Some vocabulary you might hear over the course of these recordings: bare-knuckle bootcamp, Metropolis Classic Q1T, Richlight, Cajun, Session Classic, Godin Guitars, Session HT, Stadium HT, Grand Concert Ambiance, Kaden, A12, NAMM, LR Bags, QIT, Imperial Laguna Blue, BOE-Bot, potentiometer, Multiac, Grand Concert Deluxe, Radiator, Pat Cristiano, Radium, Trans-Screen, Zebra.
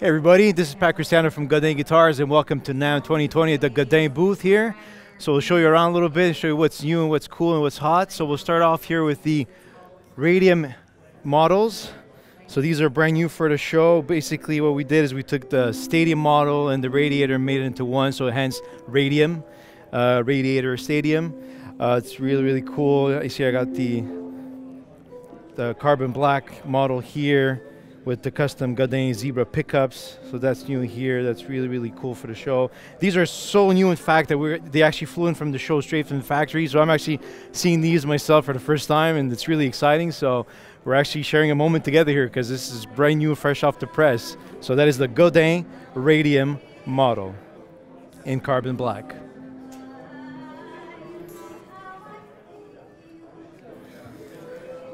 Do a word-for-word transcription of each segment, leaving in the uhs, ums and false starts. Hey everybody, this is Pat Cristiano from Godin Guitars and welcome to NAMM twenty twenty at the Godin booth here. So we'll show you around a little bit and show you what's new and what's cool and what's hot. So we'll start off here with the Radium models. So these are brand new for the show. Basically what we did is we took the Stadium model and the Radiator and made it into one, so hence Radium, uh, Radiator Stadium. Uh, it's really, really cool. You see I got the, the carbon black model here with the custom Godin Zebra pickups, so that's new here. That's really, really cool for the show. These are so new, in fact, that we're, they actually flew in from the show straight from the factory, so I'm actually seeing these myself for the first time, and it's really exciting, so we're actually sharing a moment together here, because this is brand new, fresh off the press. So that is the Godin Radium model in carbon black.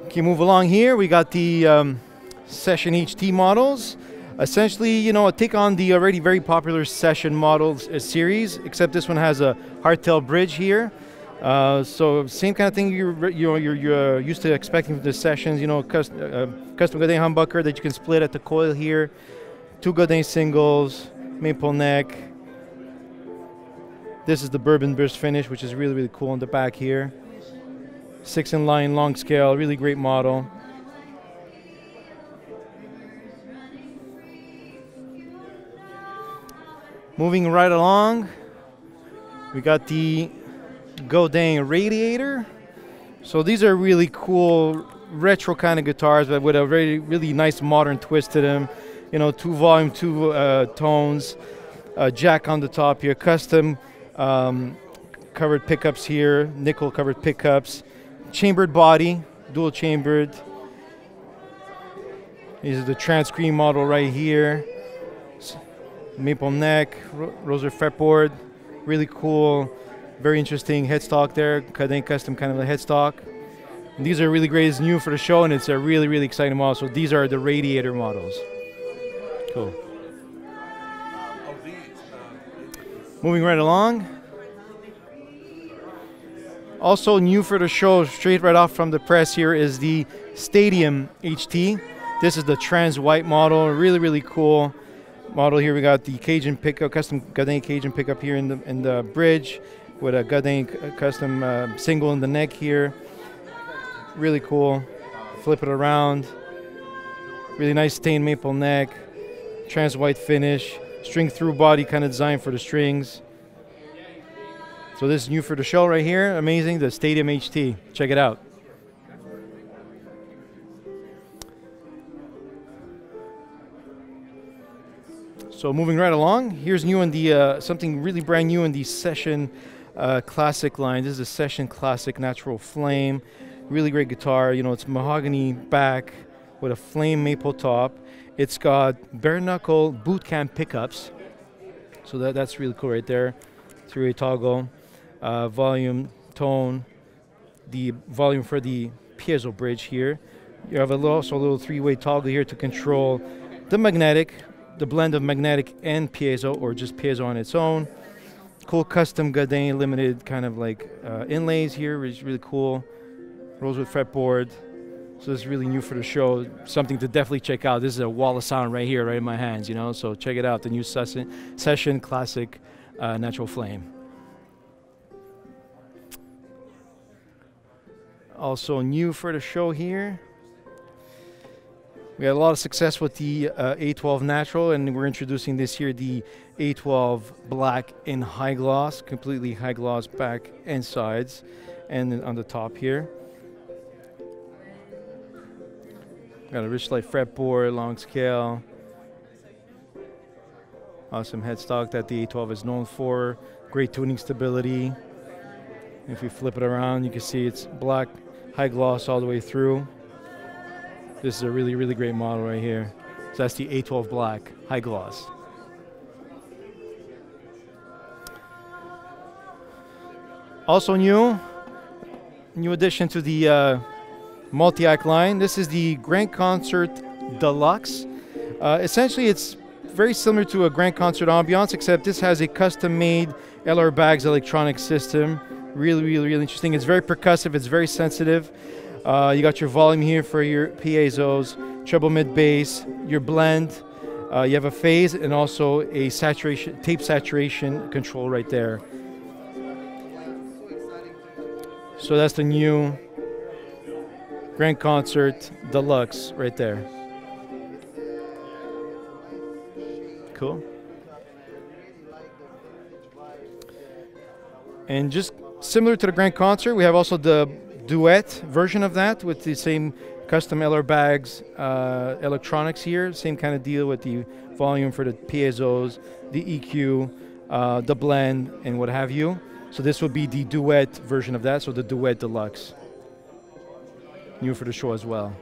Okay, move along here, we got the um, Session H T models, essentially, you know, a take on the already very popular Session models uh, series, except this one has a hardtail bridge here. Uh, so same kind of thing you're you know you're, you're used to expecting from the Sessions, you know, custom, uh, custom Godin humbucker that you can split at the coil here, two Godin singles, maple neck. This is the bourbon burst finish, which is really really cool on the back here. Six in line long scale, really great model. Moving right along, we got the Godin Radiator. So these are really cool retro kind of guitars, but with a really, really nice modern twist to them. You know, two volume, two uh, tones, uh, jack on the top here, custom um, covered pickups here, nickel covered pickups, chambered body, dual chambered. These are the Trans-Screen model right here. Maple neck, ro rosary fretboard, really cool, very interesting headstock there, Kaden custom kind of a headstock. And these are really great, it's new for the show and it's a really, really exciting model. So these are the Radiator models. Cool. Moving right along. Also new for the show, straight right off from the press here is the Stadium H T. This is the trans white model, really, really cool model here. We got the Cajun pickup, custom Godin Cajun pickup here in the in the bridge, with a Godin custom uh, single in the neck here. Really cool. Flip it around. Really nice stained maple neck, trans white finish, string through body kind of design for the strings. So this is new for the show right here. Amazing, the Stadium H T. Check it out. So moving right along, here's new in the uh, something really brand new in the Session uh, Classic line. This is a Session Classic Natural Flame, really great guitar. You know, it's mahogany back with a flame maple top. It's got bare-knuckle bootcamp pickups, so that that's really cool right there. Three-way toggle, uh, volume, tone, the volume for the piezo bridge here. You have a little, also a little three-way toggle here to control the magnetic. The blend of magnetic and piezo, or just piezo on its own. Cool custom Godin limited kind of like uh, inlays here, which is really cool. Rosewood fretboard. So this is really new for the show. Something to definitely check out. This is a wall of sound right here, right in my hands, you know. So check it out. The new session, session classic uh, Natural Flame. Also new for the show here. We had a lot of success with the uh, A twelve Natural, and we're introducing this year the A twelve Black in high gloss, completely high gloss back and sides, and then on the top here. Got a Richlight fretboard, long scale. Awesome headstock that the A twelve is known for. Great tuning stability. If you flip it around, you can see it's black, high gloss all the way through. This is a really, really great model right here. So that's the A twelve Black, high gloss. Also new, new addition to the uh, Multiac line. This is the Grand Concert Deluxe. Uh, essentially, it's very similar to a Grand Concert Ambiance, except this has a custom-made L R Bags electronic system. Really, really, really interesting. It's very percussive. It's very sensitive. Uh, you got your volume here for your piezos, treble mid bass, your blend, Uh, you have a phase and also a saturation, tape saturation control right there. So that's the new Grand Concert Deluxe right there. Cool. And just similar to the Grand Concert, we have also the duet version of that with the same custom L R Bags uh, electronics here. Same kind of deal with the volume for the piezo's, the E Q, uh, the blend, and what have you. So this would be the duet version of that, so the Duet Deluxe. New for the show as well.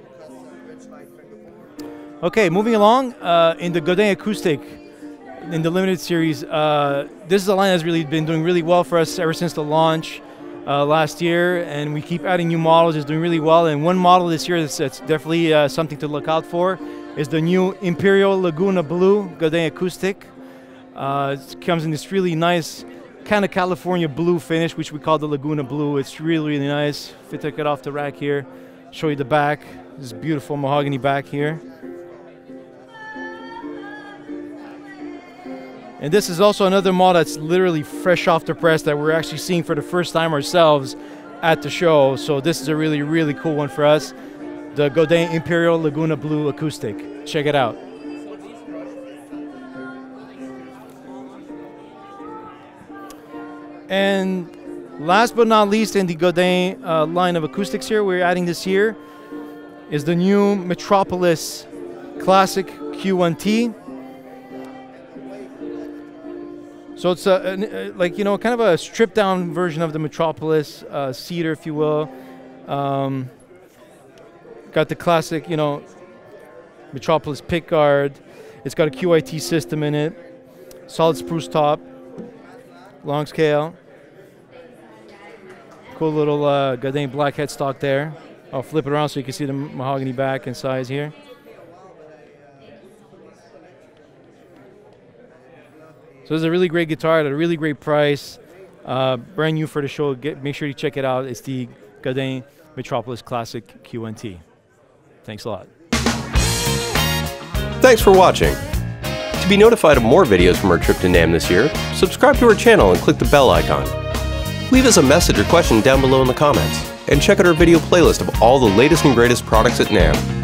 Okay, moving along, uh, in the Godin Acoustic, in the limited series, uh, this is a line that's really been doing really well for us ever since the launch uh, last year, and we keep adding new models. It's doing really well, and one model this year that's, that's definitely uh, something to look out for is the new Imperial Laguna Blue Godin Acoustic. Uh, it comes in this really nice kind of California blue finish, which we call the Laguna Blue. It's really, really nice. If I take it off the rack here, show you the back, this beautiful mahogany back here. And this is also another model that's literally fresh off the press that we're actually seeing for the first time ourselves at the show. So this is a really, really cool one for us. The Godin Imperial Laguna Blue Acoustic. Check it out. And last but not least in the Godin uh, line of acoustics here, we're adding this year, is the new Metropolis Classic Q one T. So it's a, an, uh, like, you know, kind of a stripped down version of the Metropolis uh, Cedar, if you will. Um, got the classic, you know, Metropolis pickguard. It's got a Q I T system in it. Solid spruce top, long scale. Cool little uh, Godin black headstock there. I'll flip it around so you can see the mahogany back and size here. So this is a really great guitar at a really great price, uh, brand new for the show. Get, make sure you check it out. It's the Godin Metropolis Classic Q one T. Thanks a lot. Thanks for watching. To be notified of more videos from our trip to NAMM this year, subscribe to our channel and click the bell icon. Leave us a message or question down below in the comments, and check out our video playlist of all the latest and greatest products at NAMM.